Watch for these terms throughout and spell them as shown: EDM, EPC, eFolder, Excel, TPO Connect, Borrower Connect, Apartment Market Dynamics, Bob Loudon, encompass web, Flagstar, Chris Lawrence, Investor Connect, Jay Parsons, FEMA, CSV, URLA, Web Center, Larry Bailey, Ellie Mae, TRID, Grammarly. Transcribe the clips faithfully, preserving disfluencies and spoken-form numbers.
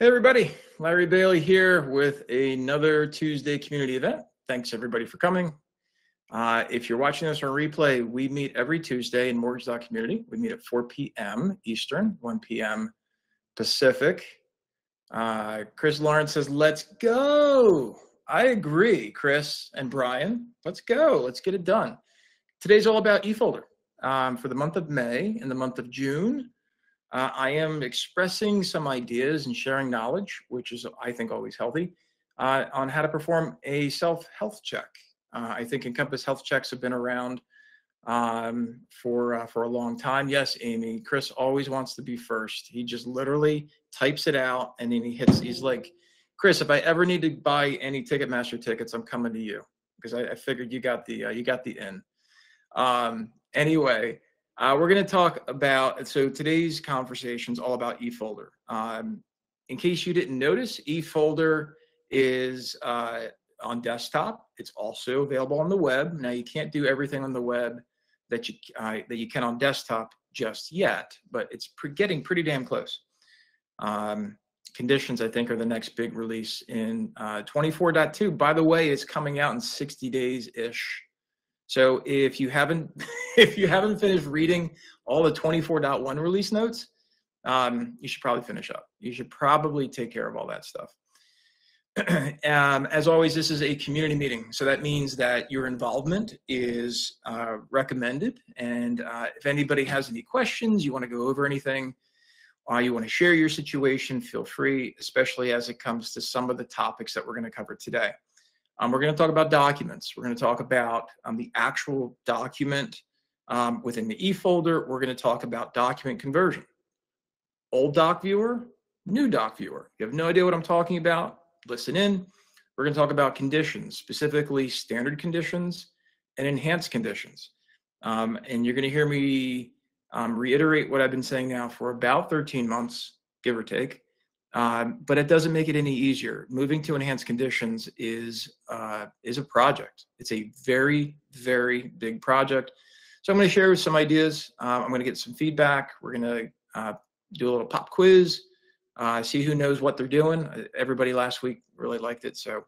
Hey everybody, Larry Bailey here with another Tuesday community event. Thanks everybody for coming. Uh, if you're watching this on replay, we meet every Tuesday in mortgage dot community. We meet at four P M Eastern, one P M Pacific. Uh, Chris Lawrence says, let's go. I agree, Chris and Brian, let's go, let's get it done. Today's all about eFolder um, for the month of May and the month of June. Uh, I am expressing some ideas and sharing knowledge, which is, I think, always healthy, uh, on how to perform a self-health check. Uh, I think Encompass health checks have been around um, for, uh, for a long time. Yes, Amy, Chris always wants to be first. He just literally types it out and then he hits, he's like, Chris, if I ever need to buy any Ticketmaster tickets, I'm coming to you, because I, I figured you got the, uh, you got the in. Um, anyway. Uh, we're going to talk about, so today's conversation is all about eFolder. Um, in case you didn't notice, eFolder is uh, on desktop. It's also available on the web. Now, you can't do everything on the web that you, uh, that you can on desktop just yet, but it's pre getting pretty damn close. Um, conditions, I think, are the next big release in uh, twenty-four point two. By the way, it's coming out in sixty days-ish. So if you haven't if you haven't finished reading all the twenty-four point one release notes, um, you should probably finish up. You should probably take care of all that stuff. um, as always, this is a community meeting, so that means that your involvement is uh, recommended. And uh, if anybody has any questions, you want to go over anything, or you want to share your situation, feel free. Especially as it comes to some of the topics that we're going to cover today. Um, we're going to talk about documents. We're going to talk about um, the actual document um, within the eFolder. We're going to talk about document conversion. Old doc viewer, new doc viewer. You have no idea what I'm talking about, listen in. We're going to talk about conditions, specifically standard conditions and enhanced conditions. Um, and you're going to hear me um, reiterate what I've been saying now for about thirteen months, give or take. Um, but it doesn't make it any easier. Moving to enhanced conditions is uh, is a project. It's a very, very big project. So I'm going to share some ideas. Uh, I'm going to get some feedback. We're going to uh, do a little pop quiz, uh, see who knows what they're doing. Everybody last week really liked it. So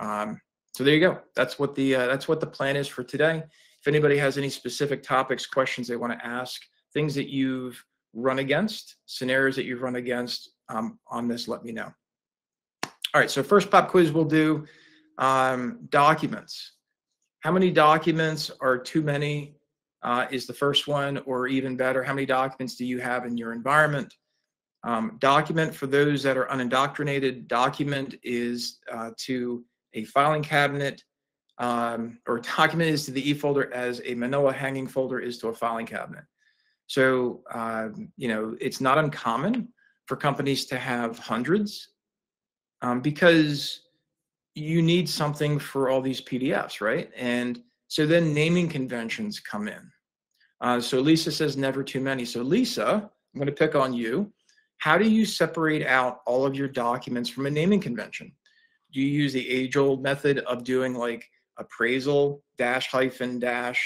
um, so there you go. That's what the uh, that's what the plan is for today. If anybody has any specific topics, questions they want to ask, things that you've run against, scenarios that you've run against, Um, on this, let me know. All right, so first pop quiz we'll do, um, documents. How many documents are too many uh, is the first one, or even better, how many documents do you have in your environment? Um, document, for those that are unindoctrinated, document is uh, to a filing cabinet, um, or document is to the eFolder as a manila hanging folder is to a filing cabinet. So, uh, you know, it's not uncommon for companies to have hundreds um, because you need something for all these P D Fs, right? And so then naming conventions come in. Uh, so Lisa says never too many. So Lisa, I'm going to pick on you. How do you separate out all of your documents from a naming convention? Do you use the age-old method of doing like appraisal dash hyphen dash,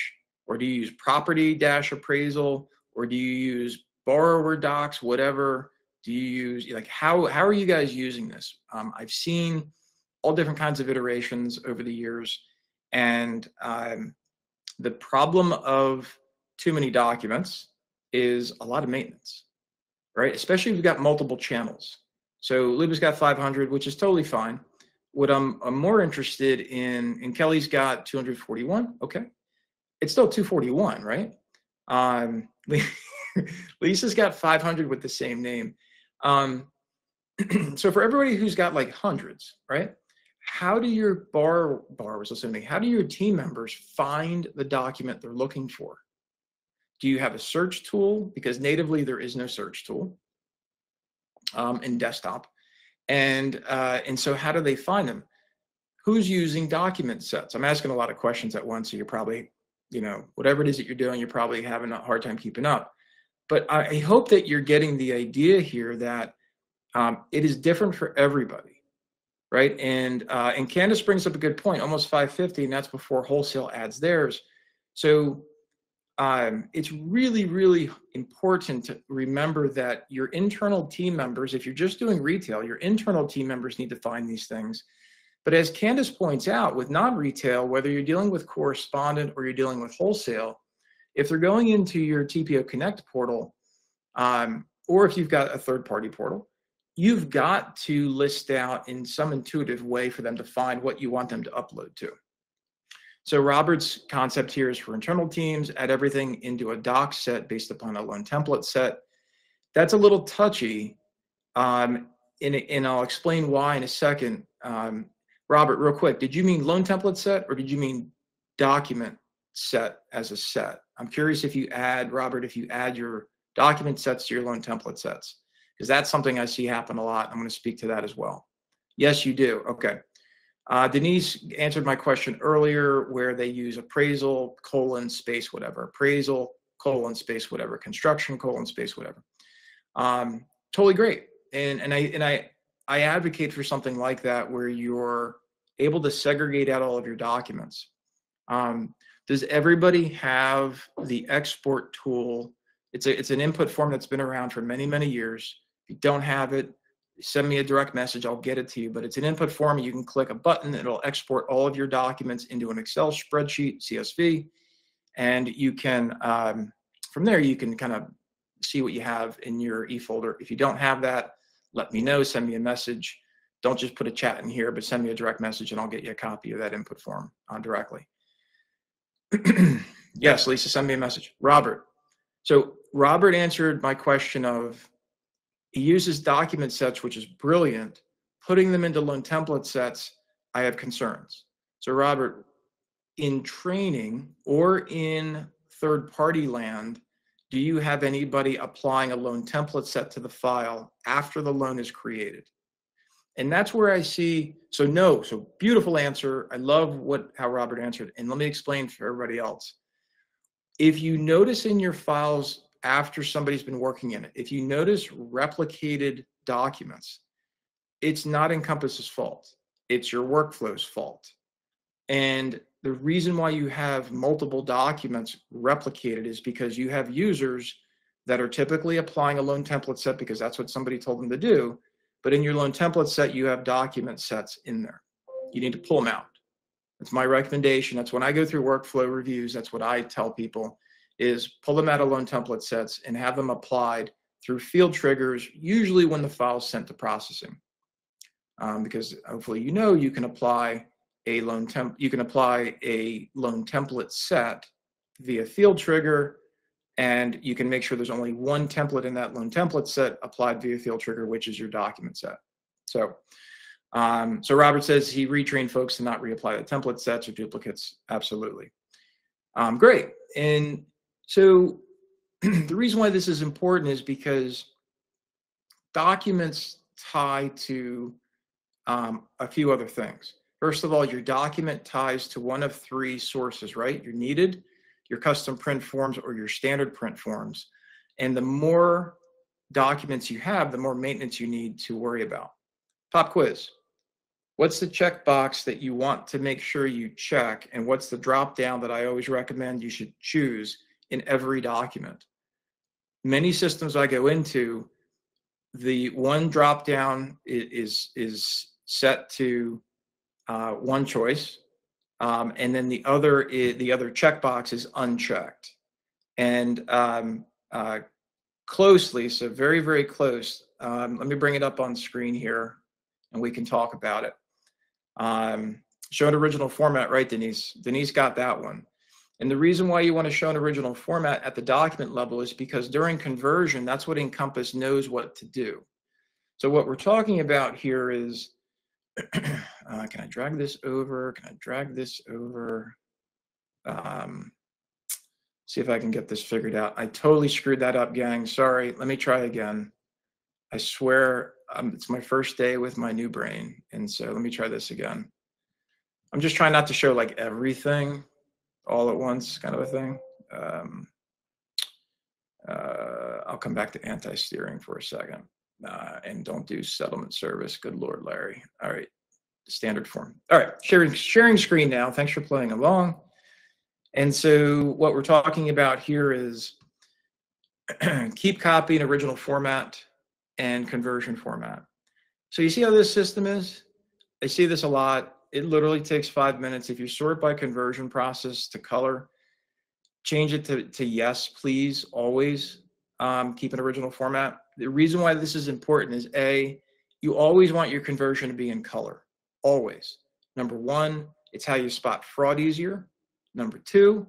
or do you use property dash appraisal, or do you use borrower docs, whatever? Do you use, like, how, how are you guys using this? Um, I've seen all different kinds of iterations over the years, and um, the problem of too many documents is a lot of maintenance, right? Especially if you've got multiple channels. So Luba's got five hundred, which is totally fine. What I'm, I'm more interested in, and Kelly's got two hundred forty-one, okay. It's still two forty-one, right? Um, Lisa's got five hundred with the same name. Um, so for everybody who's got like hundreds, right? How do your borrow, borrowers, assuming, how do your team members find the document they're looking for? Do you have a search tool? Because natively there is no search tool um, in desktop. And, uh, and so how do they find them? Who's using document sets? I'm asking a lot of questions at once, so you're probably, you know, whatever it is that you're doing, you're probably having a hard time keeping up. But I hope that you're getting the idea here that um, it is different for everybody, right? And uh, and Candace brings up a good point, almost five fifty, and that's before wholesale adds theirs. So um, it's really, really important to remember that your internal team members, if you're just doing retail, your internal team members need to find these things. But as Candace points out, with non-retail, whether you're dealing with correspondent or you're dealing with wholesale, if they're going into your T P O Connect portal, um, or if you've got a third-party portal, you've got to list out in some intuitive way for them to find what you want them to upload to. So Robert's concept here is for internal teams, add everything into a doc set based upon a loan template set. That's a little touchy, um, and, and I'll explain why in a second. Um, Robert, real quick, did you mean loan template set or did you mean document set as a set? I'm curious if you add, Robert, if you add your document sets to your loan template sets, because that's something I see happen a lot. I'm going to speak to that as well. Yes, you do. Okay. Uh, Denise answered my question earlier where they use appraisal, colon, space, whatever. Appraisal, colon, space, whatever. Construction, colon, space, whatever. Um, totally great. And, and, I, and I, I advocate for something like that where you're able to segregate out all of your documents. Um, does everybody have the export tool? It's, a, it's an input form that's been around for many, many years. If you don't have it, send me a direct message, I'll get it to you. But it's an input form. You can click a button. It'll export all of your documents into an Excel spreadsheet, C S V. And you can, um, from there, you can kind of see what you have in your eFolder. If you don't have that, let me know. Send me a message. Don't just put a chat in here, but send me a direct message and I'll get you a copy of that input form on directly. Yes, Lisa, send me a message. Robert. So Robert answered my question of, he uses document sets, which is brilliant. Putting them into loan template sets, I have concerns. So Robert, in training or in third-party land, do you have anybody applying a loan template set to the file after the loan is created? And that's where I see, so no, so beautiful answer. I love what how Robert answered. And let me explain for everybody else. If you notice in your files, after somebody's been working in it, if you notice replicated documents, it's not Encompass's fault. It's your workflow's fault. And the reason why you have multiple documents replicated is because you have users that are typically applying a loan template set because that's what somebody told them to do. But in your loan template set, you have document sets in there. You need to pull them out. That's my recommendation. That's when I go through workflow reviews. That's what I tell people. Is pull them out of loan template sets and have them applied through field triggers, usually when the file is sent to processing. Um, because hopefully you know you can apply a loan temp you can apply a loan template set via field trigger, and you can make sure there's only one template in that loan template set applied via field trigger, which is your document set. So um, so Robert says he retrained folks to not reapply the template sets or duplicates. Absolutely. Um, great. And so the reason why this is important is because documents tie to um, a few other things. First of all, your document ties to one of three sources, right? Your needed, your custom print forms, or your standard print forms. And the more documents you have, the more maintenance you need to worry about. Pop quiz. What's the checkbox that you want to make sure you check? And what's the drop-down that I always recommend you should choose in every document? Many systems I go into, the one drop down is is set to uh, one choice, um, and then the other is, the other checkbox is unchecked. And um, uh, closely, so very very close. Um, let me bring it up on screen here, and we can talk about it. Um, show an original format, right, Denise? Denise got that one. And the reason why you want to show an original format at the document level is because during conversion, that's what Encompass knows what to do. So what we're talking about here is, uh, can I drag this over? Can I drag this over? Um, see if I can get this figured out. I totally screwed that up, gang. Sorry. Let me try again. I swear um, it's my first day with my new brain. And so let me try this again. I'm just trying not to show like everything all at once, kind of a thing. Um, uh, I'll come back to anti-steering for a second, uh, and don't do settlement service. Good Lord, Larry. All right, standard form. All right, sharing, sharing screen now. Thanks for playing along. And so what we're talking about here is keep copy in original format and conversion format. So you see how this system is? I see this a lot. It literally takes five minutes. If you sort by conversion process to color, change it to, to yes, please, always, um, keep an original format. The reason why this is important is A, you always want your conversion to be in color, always. Number one, it's how you spot fraud easier. Number two,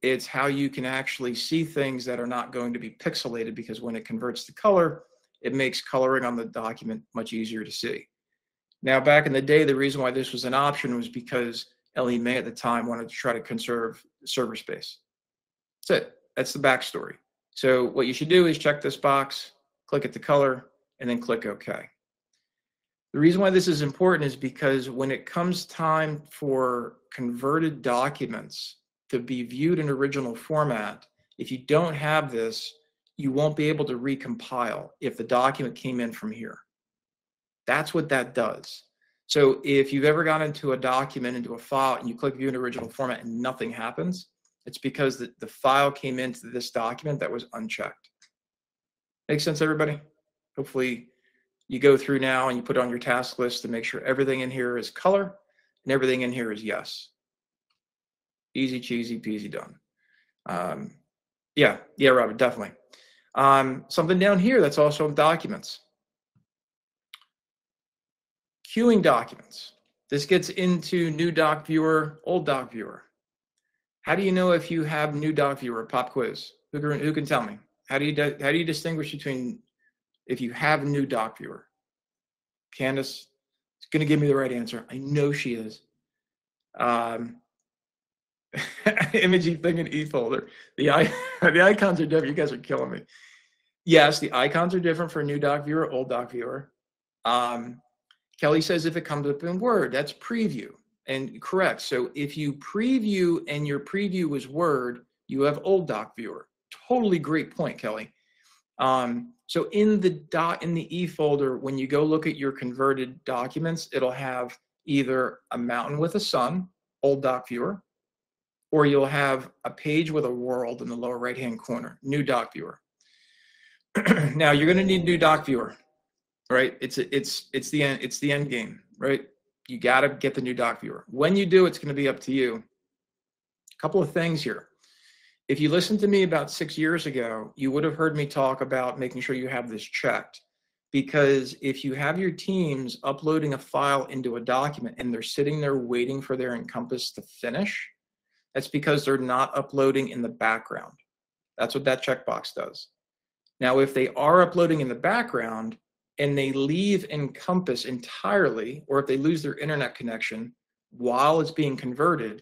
it's how you can actually see things that are not going to be pixelated, because when it converts to color, it makes coloring on the document much easier to see. Now, back in the day, the reason why this was an option was because Ellie Mae at the time wanted to try to conserve server space. That's it. That's the backstory. So what you should do is check this box, click at the color, and then click OK. The reason why this is important is because when it comes time for converted documents to be viewed in original format, if you don't have this, you won't be able to recompile if the document came in from here. That's what that does. So if you've ever gotten into a document, into a file, and you click view in original format and nothing happens, it's because the, the file came into this document that was unchecked. Make sense, everybody? Hopefully you go through now and you put it on your task list to make sure everything in here is color and everything in here is yes. Easy, cheesy, peasy done. Um, yeah, yeah, Robert, definitely. Um, something down here that's also in documents. Queuing documents. This gets into new doc viewer, old doc viewer. How do you know if you have new doc viewer? Pop quiz. Who can, who can tell me? How do you how do you distinguish between if you have new doc viewer? Candace is going to give me the right answer. I know she is. Um, imaging thing in eFolder. The i the icons are different. You guys are killing me. Yes, the icons are different for new doc viewer, old doc viewer. Um, Kelly says if it comes up in Word, that's preview. And correct. So if you preview and your preview was Word, you have old doc viewer. Totally great point, Kelly. Um, so in the dot in the eFolder, when you go look at your converted documents, it'll have either a mountain with a sun, old doc viewer, or you'll have a page with a world in the lower right hand corner, new doc viewer. Now you're going to need new doc viewer, right? It's a, it's it's the end, it's the end game, right? You got to get the new doc viewer. When you do, it's going to be up to you. A couple of things here. If you listened to me about six years ago, you would have heard me talk about making sure you have this checked, because if you have your teams uploading a file into a document and they're sitting there waiting for their Encompass to finish, that's because they're not uploading in the background. That's what that checkbox does. Now, if they are uploading in the background, and they leave Encompass entirely, or if they lose their internet connection while it's being converted,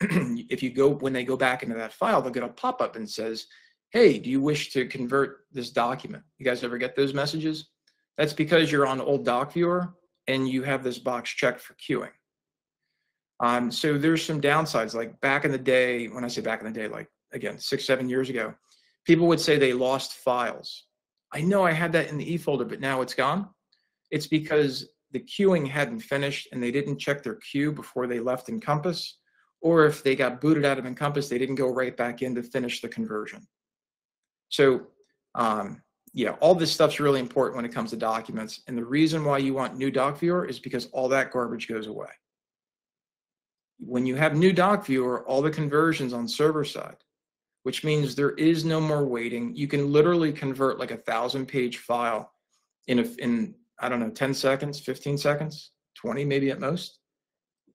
if you go, when they go back into that file, they'll get a pop-up and says, hey, do you wish to convert this document? You guys ever get those messages? That's because you're on old doc viewer and you have this box checked for queuing. Um, so there's some downsides, like back in the day, when I say back in the day, like again, six, seven years ago, people would say they lost files. I know I had that in the eFolder, but now it's gone. It's because the queuing hadn't finished and they didn't check their queue before they left Encompass, or if they got booted out of Encompass, they didn't go right back in to finish the conversion. So um, yeah, all this stuff's really important when it comes to documents. And the reason why you want new doc viewer is because all that garbage goes away. When you have new doc viewer, all the conversions on server side, which means there is no more waiting. You can literally convert like a thousand page file in, a, in I don't know, ten seconds, fifteen seconds, twenty maybe at most.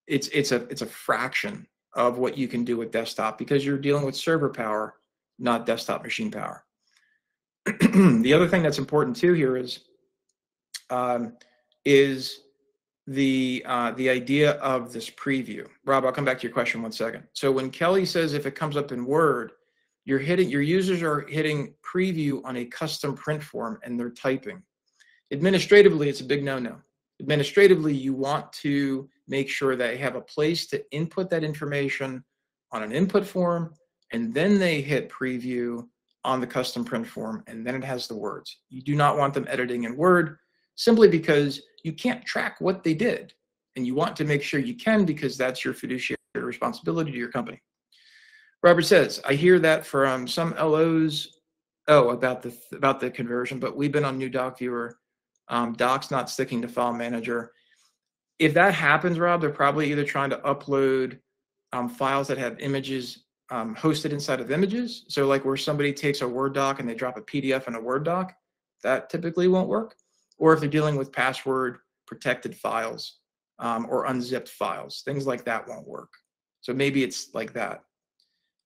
It's, it's, a, it's a fraction of what you can do with desktop, because you're dealing with server power, not desktop machine power. The other thing that's important too here is, um, is the, uh, the idea of this preview. Rob, I'll come back to your question one second. So when Kelly says if it comes up in Word, You're hitting, your users are hitting preview on a custom print form and they're typing. Administratively, it's a big no-no. Administratively, you want to make sure they have a place to input that information on an input form, and then they hit preview on the custom print form, and then it has the words. You do not want them editing in Word, simply because you can't track what they did. And you want to make sure you can, because that's your fiduciary responsibility to your company. Robert says, I hear that from some L Os, oh, about the, about the conversion, but we've been on new doc viewer. Um, Doc's not sticking to file manager. If that happens, Rob, they're probably either trying to upload um, files that have images um, hosted inside of images. So like where somebody takes a Word doc and they drop a P D F in a Word doc, that typically won't work. Or if they're dealing with password protected files um, or unzipped files, things like that won't work. So maybe it's like that.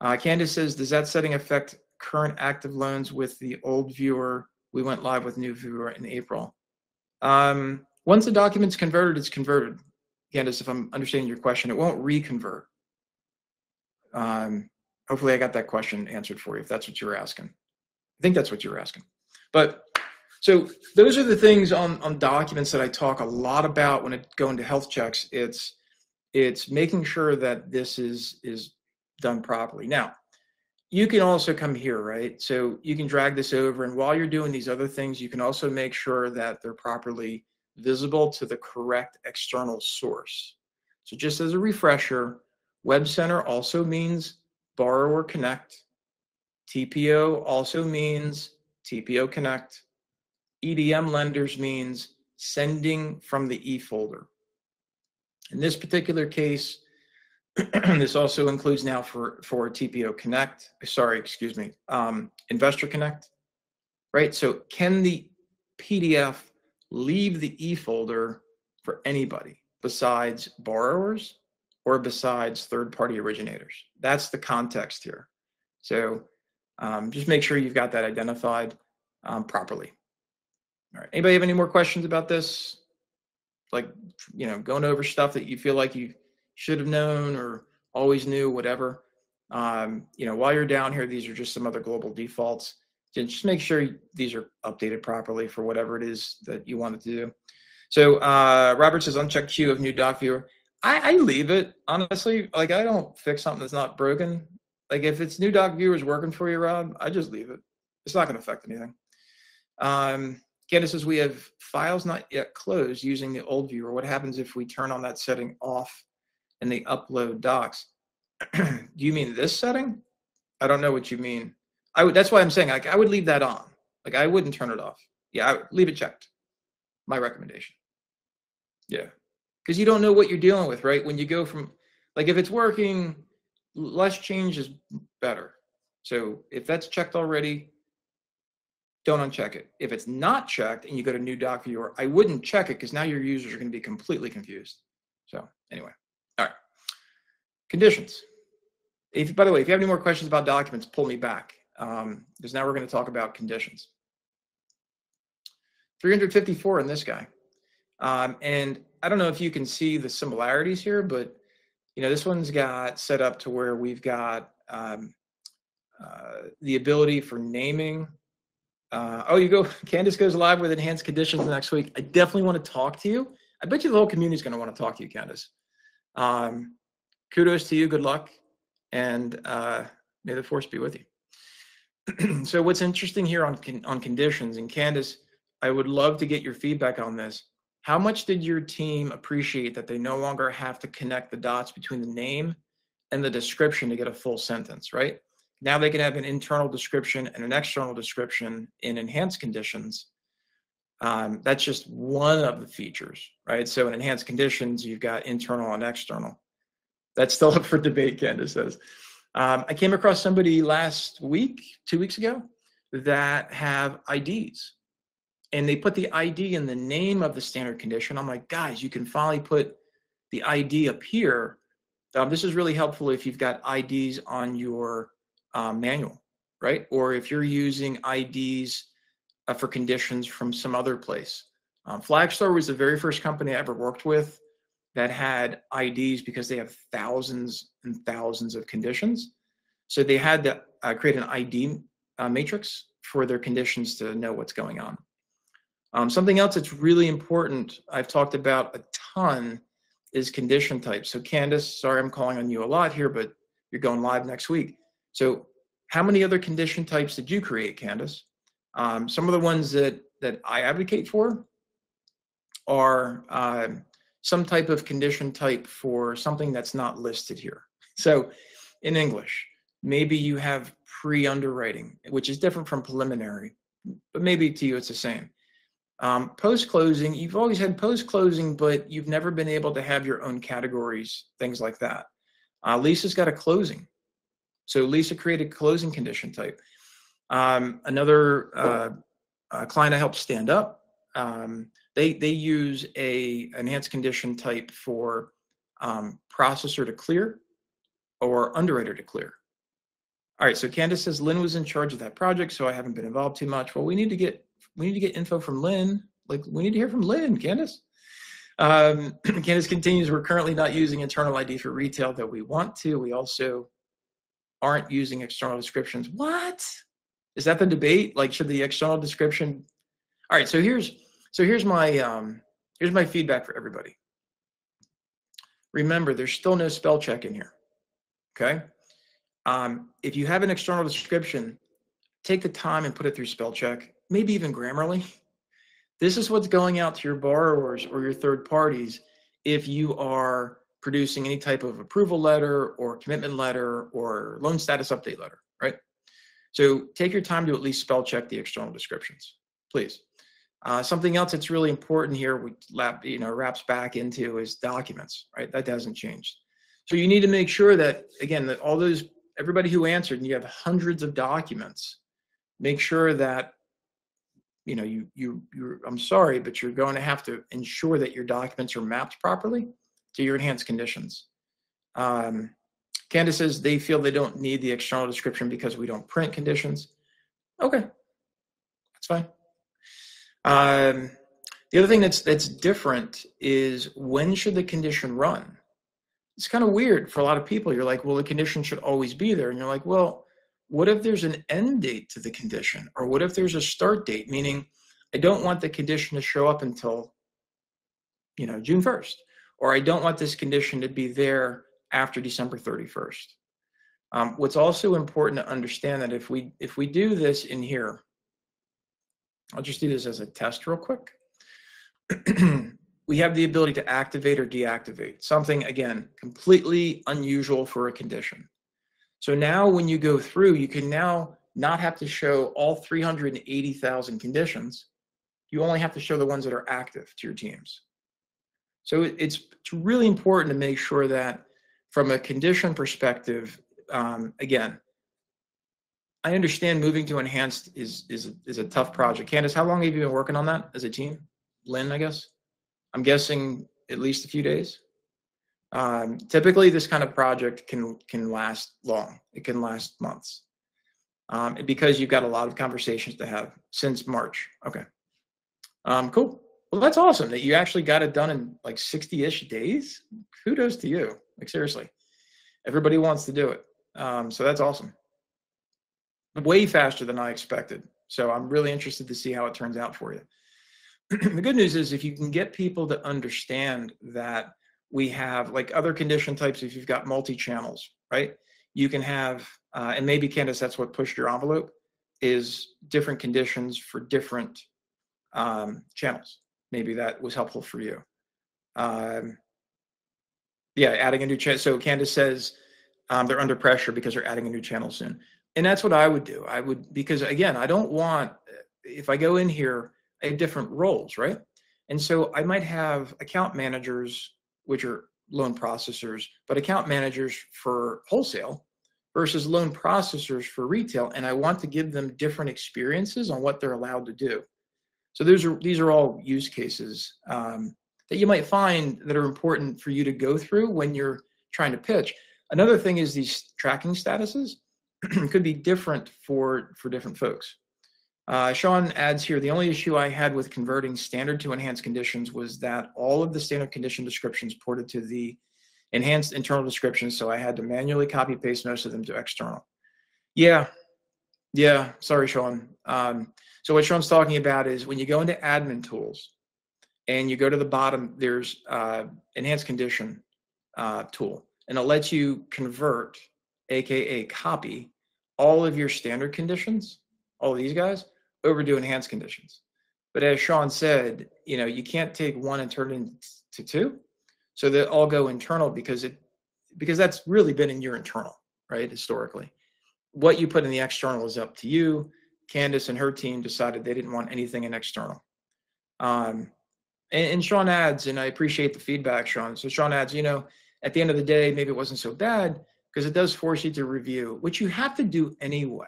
Uh, Candace says, does that setting affect current active loans with the old viewer? We went live with new viewer in April. Um, once the document's converted, it's converted. Candace, if I'm understanding your question, it won't reconvert. Um, hopefully I got that question answered for you, if that's what you're asking. I think that's what you're asking. But so those are the things on, on documents that I talk a lot about when it go into health checks. It's, it's making sure that this is, is done properly. Now, you can also come here, right? So you can drag this over, and while you're doing these other things, you can also make sure that they're properly visible to the correct external source. So just as a refresher, Web Center also means Borrower Connect. T P O also means T P O Connect. E D M lenders means sending from the eFolder. In this particular case, this also includes now for, for T P O Connect, sorry, excuse me, um, Investor Connect, right? So can the P D F leave the eFolder for anybody besides borrowers or besides third-party originators? That's the context here. So um, just make sure you've got that identified um, properly. All right, anybody have any more questions about this? Like, you know, going over stuff that you feel like you should have known or always knew, whatever. Um, you know, while you're down here, these are just some other global defaults. Just make sure these are updated properly for whatever it is that you wanted to do. So uh, Robert says, uncheck queue of new doc viewer. I, I leave it, honestly. Like, I don't fix something that's not broken. Like, if it's new doc viewers working for you, Rob, I just leave it. It's not going to affect anything. Um, Candace says, we have files not yet closed using the old viewer. What happens if we turn on that setting off and they upload docs? Do you mean this setting? I don't know what you mean. I would, that's why I'm saying, like, I would leave that on. Like, I wouldn't turn it off. Yeah, I would leave it checked. My recommendation. Yeah. Because you don't know what you're dealing with, right? When you go from, like, if it's working, less change is better. So if that's checked already, don't uncheck it. If it's not checked and you go to new doc viewer, I wouldn't check it because now your users are going to be completely confused. So anyway, all right. Conditions. If, by the way, if you have any more questions about documents, pull me back, um, because now we're going to talk about conditions. three hundred fifty-four in this guy. Um, and I don't know if you can see the similarities here, but you know, this one's got set up to where we've got um, uh, the ability for naming. Uh, oh, you go, Candace goes live with enhanced conditions next week. I definitely want to talk to you. I bet you the whole community is going to want to talk to you, Candace. Um, kudos to you. Good luck. And uh, may the force be with you. So what's interesting here on, on conditions, and Candace, I would love to get your feedback on this. How much did your team appreciate that they no longer have to connect the dots between the name and the description to get a full sentence, right? Now they can have an internal description and an external description in enhanced conditions. Um, that's just one of the features, right? So in enhanced conditions, you've got internal and external. That's still up for debate, Candace says. Um, I came across somebody last week, two weeks ago, that have I Ds. And they put the I D in the name of the standard condition. I'm like, guys, you can finally put the I D up here. Um, this is really helpful if you've got I Ds on your Uh, manual, right? Or if you're using I Ds uh, for conditions from some other place. Um, Flagstar was the very first company I ever worked with that had I Ds because they have thousands and thousands of conditions. So they had to uh, create an I D uh, matrix for their conditions to know what's going on. Um, something else that's really important I've talked about a ton is condition types. So Candace, sorry I'm calling on you a lot here, but you're going live next week. So how many other condition types did you create, Candace? Um, some of the ones that, that I advocate for are uh, some type of condition type for something that's not listed here. So in English, Maybe you have pre-underwriting, which is different from preliminary, but maybe to you it's the same. Um, post-closing, you've always had post-closing, but you've never been able to have your own categories, things like that. Uh, Lisa's got a closing. So Lisa created closing condition type. Um, another uh, uh, client I helped stand up, um, they, they use a enhanced condition type for um, processor to clear or underwriter to clear. All right, so Candace says, Lynn was in charge of that project, so I haven't been involved too much. Well, we need to get we need to get info from Lynn. Like, we need to hear from Lynn, Candace. Um, Candace continues, we're currently not using internal I D for retail, though we want to. We also aren't using external descriptions. What? Is that the debate? Like, should the external description? All right, so here's so here's my um, here's my feedback for everybody. Remember, there's still no spell check in here. Okay. Um, if you have an external description, take the time and put it through spell check, maybe even Grammarly. This is what's going out to your borrowers or your third parties if you are producing any type of approval letter or commitment letter or loan status update letter, right? So take your time to at least spell check the external descriptions, please. Uh, something else that's really important here, we lap, you know, wraps back into is documents, right? That hasn't changed. So you need to make sure that, again, that all those everybody who answered, and you have hundreds of documents, make sure that, you know, you, you, you're, I'm sorry, but you're going to have to ensure that your documents are mapped properly to your enhanced conditions. Um, Candace says they feel they don't need the external description because we don't print conditions. Okay, that's fine. Um, the other thing that's, that's different is when should the condition run? It's kind of weird for a lot of people. You're like, well, the condition should always be there. And you're like, well, what if there's an end date to the condition? Or what if there's a start date? Meaning, I don't want the condition to show up until, you know, June first. Or I don't want this condition to be there after December thirty-first. Um, what's also important to understand that if we, if we do this in here, I'll just do this as a test real quick. We have the ability to activate or deactivate, something, again, completely unusual for a condition. So now when you go through, you can now not have to show all three hundred eighty thousand conditions. You only have to show the ones that are active to your teams. So it's, it's really important to make sure that from a condition perspective, um, again, I understand moving to enhanced is, is, is a tough project. Candace, how long have you been working on that as a team? Lynn, I guess? I'm guessing at least a few days. Um, typically, this kind of project can can last long. It can last months um, because you've got a lot of conversations to have since March. Okay, um, cool. Well, that's awesome that you actually got it done in like sixty-ish days. Kudos to you. Like, seriously, everybody wants to do it. Um, so that's awesome. Way faster than I expected. So I'm really interested to see how it turns out for you. The good news is if you can get people to understand that we have, like other condition types, if you've got multi-channels, right? You can have, uh, and maybe Candace, that's what pushed your envelope, is different conditions for different um, channels. Maybe that was helpful for you. Um, yeah, adding a new channel. So Candace says um, they're under pressure because they're adding a new channel soon. And that's what I would do. I would, because again, I don't want, if I go in here, different roles, right? And so I might have account managers, which are loan processors, but account managers for wholesale versus loan processors for retail. And I want to give them different experiences on what they're allowed to do. So those are, these are all use cases um, that you might find that are important for you to go through when you're trying to pitch. Another thing is these tracking statuses could be different for, for different folks. Uh, Sean adds here, the only issue I had with converting standard to enhanced conditions was that all of the standard condition descriptions ported to the enhanced internal descriptions, so I had to manually copy paste most of them to external. Yeah, yeah, sorry, Sean. Um, so what Sean's talking about is when you go into admin tools and you go to the bottom, there's uh, enhanced condition uh, tool, and it lets you convert, A K A copy, all of your standard conditions, all these guys, over to enhanced conditions. But as Sean said, you know, you can't take one and turn it into two. So they all go internal because it, because that's really been in your internal, right? Historically. what you put in the external is up to you. Candace and her team decided they didn't want anything in external. Um, and, and Sean adds, and I appreciate the feedback, Sean. So Sean adds, you know, at the end of the day, maybe it wasn't so bad because it does force you to review, which you have to do anyway.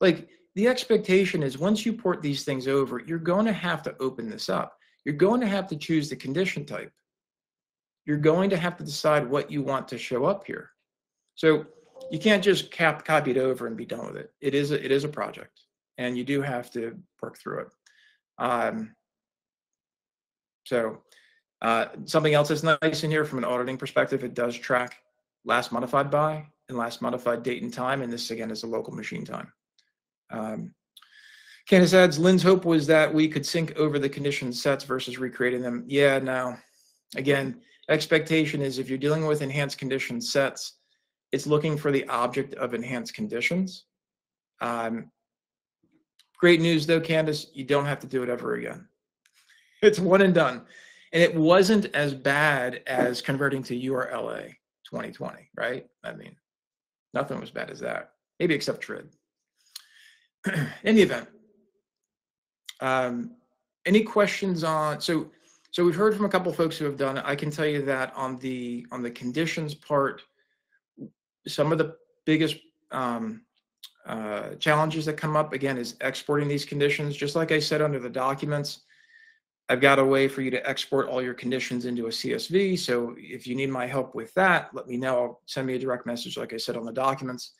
Like, the expectation is once you port these things over, you're going to have to open this up. You're going to have to choose the condition type. You're going to have to decide what you want to show up here. So you can't just cap, copy it over and be done with it. It is a, it is a project, and you do have to work through it. Um, so uh, something else that's nice in here from an auditing perspective, it does track last modified by and last modified date and time, and this again is a local machine time. Um, Candace adds, Lynn's hope was that we could sync over the condition sets versus recreating them. Yeah, no. Again, expectation is if you're dealing with enhanced condition sets, it's looking for the object of enhanced conditions. Um, great news though, Candace, you don't have to do it ever again. It's one and done. And it wasn't as bad as converting to U R L A twenty twenty, right? I mean, nothing was bad as that, maybe except TRID. In the event, um, any questions on, so, so we've heard from a couple of folks who have done it. I can tell you that on the, on the conditions part, some of the biggest um, uh, challenges that come up again is exporting these conditions. Just like I said, under the documents, I've got a way for you to export all your conditions into a C S V. So if you need my help with that, let me know. Send me a direct message, like I said, on the documents.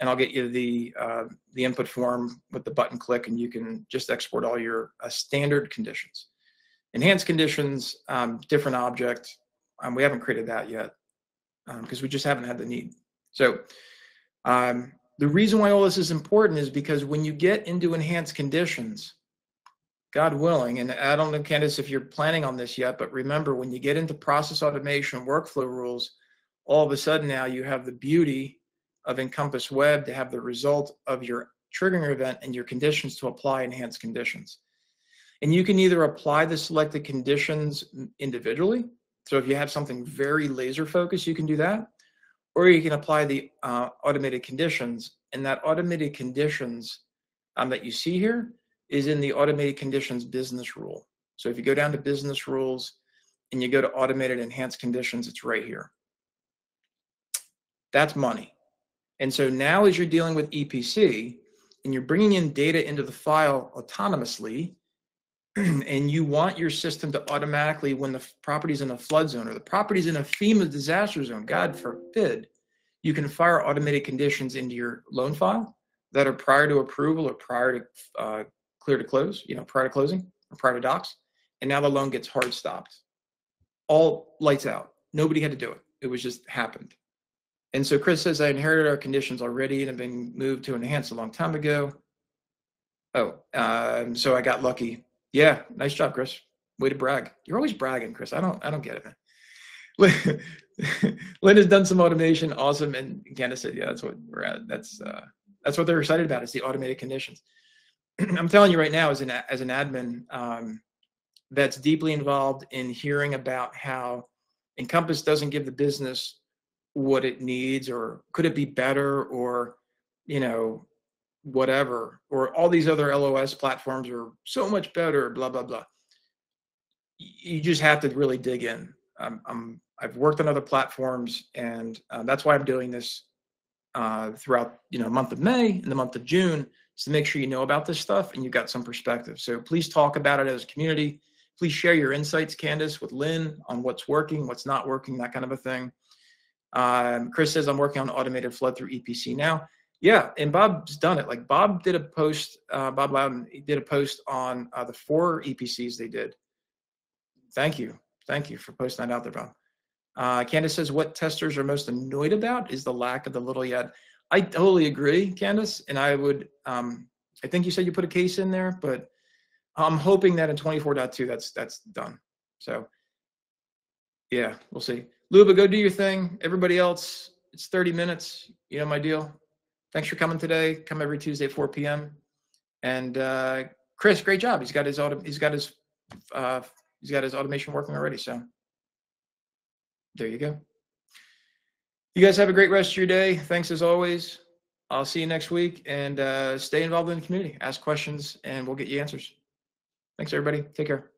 And I'll get you the uh, the input form with the button click, and you can just export all your uh, standard conditions. Enhanced conditions, um, different object. Um, we haven't created that yet because um, we just haven't had the need. So um, the reason why all this is important is because when you get into enhanced conditions, God willing, and I don't know, Candace, if you're planning on this yet, but remember when you get into process automation workflow rules, all of a sudden now you have the beauty of Encompass Web to have the result of your triggering event and your conditions to apply enhanced conditions. And you can either apply the selected conditions individually. So if you have something very laser focused, you can do that. Or you can apply the uh, automated conditions. And that automated conditions um, that you see here is in the automated conditions business rule. So if you go down to business rules and you go to automated enhanced conditions, it's right here. That's money. And so now as you're dealing with E P C and you're bringing in data into the file autonomously, and you want your system to automatically, when the property's in a flood zone or the property's in a FEMA disaster zone, God forbid, you can fire automated conditions into your loan file that are prior to approval or prior to uh, clear to close, you know, prior to closing or prior to docs. And now the loan gets hard stopped. All lights out. Nobody had to do it. It was just happened. And so Chris says, I inherited our conditions already and have been moved to enhance a long time ago. Oh, um, so I got lucky. Yeah, nice job, Chris. Way to brag. You're always bragging, Chris. I don't, I don't get it, man. Lynn has done some automation, awesome. And Candace said, yeah, that's what we're at. That's uh, that's what they're excited about. It's the automated conditions. I'm telling you right now, as an as an admin, um, that's deeply involved in hearing about how Encompass doesn't give the business what it needs, or could it be better, or you know, whatever, or all these other L O S platforms are so much better, blah, blah, blah. You just have to really dig in. Um, I'm, I've worked on other platforms, and uh, that's why I'm doing this uh, throughout, you know, month of May and the month of June, is to make sure you know about this stuff and you've got some perspective. So please talk about it as a community. Please share your insights, Candace, with Lynn on what's working, what's not working, that kind of a thing. Um, Chris says, I'm working on automated flood through E P C now. Yeah, and Bob's done it. Like Bob did a post, uh, Bob Loudon did a post on uh, the four E P Cs they did. Thank you. Thank you for posting that out there, Bob. Uh, Candace says, what testers are most annoyed about is the lack of the little yet. I totally agree, Candace. And I would, um, I think you said you put a case in there, but I'm hoping that in twenty-four point two that's, that's done. So yeah, we'll see. Luba, go do your thing. Everybody else, it's thirty minutes. You know my deal. Thanks for coming today. Come every Tuesday at four P M And uh, Chris, great job. He's got his auto, he's got his uh, he's got his automation working already. So there you go. You guys have a great rest of your day. Thanks as always. I'll see you next week, and uh, stay involved in the community. Ask questions, and we'll get you answers. Thanks, everybody. Take care.